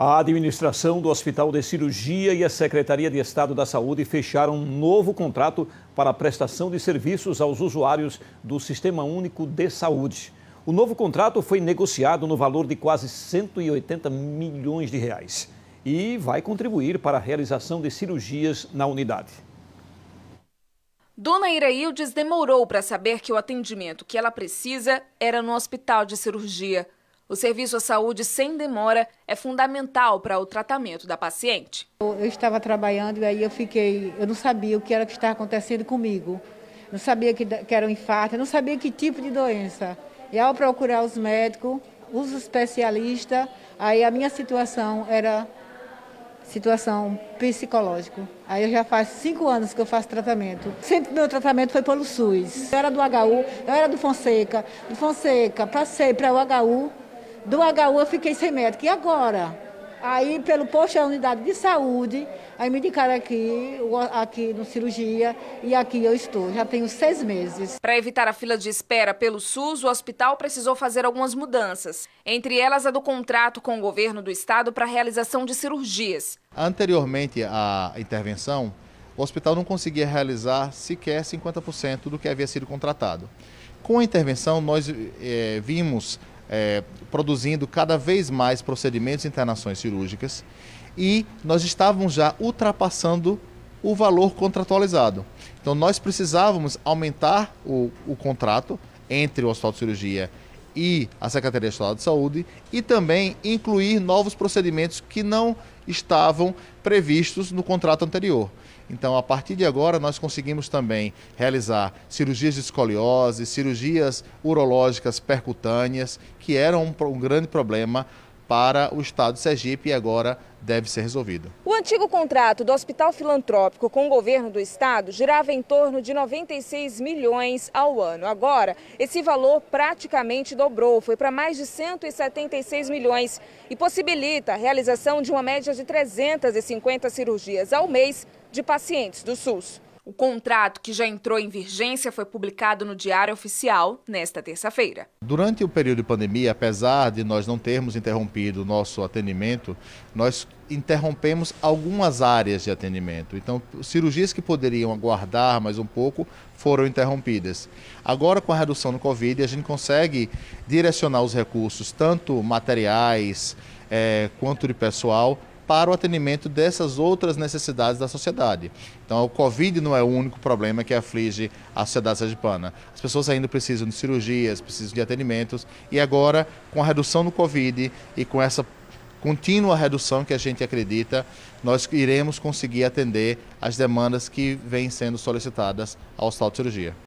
A administração do Hospital de Cirurgia e a Secretaria de Estado da Saúde fecharam um novo contrato para a prestação de serviços aos usuários do Sistema Único de Saúde. O novo contrato foi negociado no valor de quase 180 milhões de reais e vai contribuir para a realização de cirurgias na unidade. Dona Iraildes demorou para saber que o atendimento que ela precisa era no Hospital de Cirurgia. O serviço à saúde sem demora é fundamental para o tratamento da paciente. Eu estava trabalhando e aí eu não sabia o que era que estava acontecendo comigo. Não sabia que era um infarto, não sabia que tipo de doença. E ao procurar os médicos, os especialistas, aí a minha situação era situação psicológica. Aí eu já faz 5 anos que eu faço tratamento. Sempre meu tratamento foi pelo SUS. Eu era do HU, eu era do Fonseca passei para o HU. Do HU eu fiquei sem médico. E agora? Aí, pelo posto da unidade de saúde, aí me indicaram aqui no cirurgia e aqui eu estou. Já tenho 6 meses. Para evitar a fila de espera pelo SUS, o hospital precisou fazer algumas mudanças. Entre elas, a do contrato com o governo do estado para a realização de cirurgias. Anteriormente à intervenção, o hospital não conseguia realizar sequer 50% do que havia sido contratado. Com a intervenção, nós vimos... produzindo cada vez mais procedimentos e internações cirúrgicas e nós estávamos já ultrapassando o valor contratualizado. Então nós precisávamos aumentar o contrato entre o Hospital de Cirurgia e a Secretaria de Estado de Saúde e também incluir novos procedimentos que não estavam previstos no contrato anterior. Então, a partir de agora, nós conseguimos também realizar cirurgias de escoliose, cirurgias urológicas percutâneas, que eram um grande problema para o estado de Sergipe e agora deve ser resolvido. O antigo contrato do Hospital Filantrópico com o governo do estado girava em torno de 96 milhões ao ano. Agora, esse valor praticamente dobrou, foi para mais de 176 milhões e possibilita a realização de uma média de 350 cirurgias ao mês de pacientes do SUS. O contrato, que já entrou em vigência, foi publicado no Diário Oficial nesta terça-feira. Durante o período de pandemia, apesar de nós não termos interrompido o nosso atendimento, nós interrompemos algumas áreas de atendimento. Então, cirurgias que poderiam aguardar mais um pouco foram interrompidas. Agora, com a redução do Covid, a gente consegue direcionar os recursos, tanto materiais quanto de pessoal, para o atendimento dessas outras necessidades da sociedade. Então, o Covid não é o único problema que aflige a sociedade sergipana. As pessoas ainda precisam de cirurgias, precisam de atendimentos e agora, com a redução do Covid e com essa contínua redução que a gente acredita, nós iremos conseguir atender as demandas que vêm sendo solicitadas ao Hospital de Cirurgia.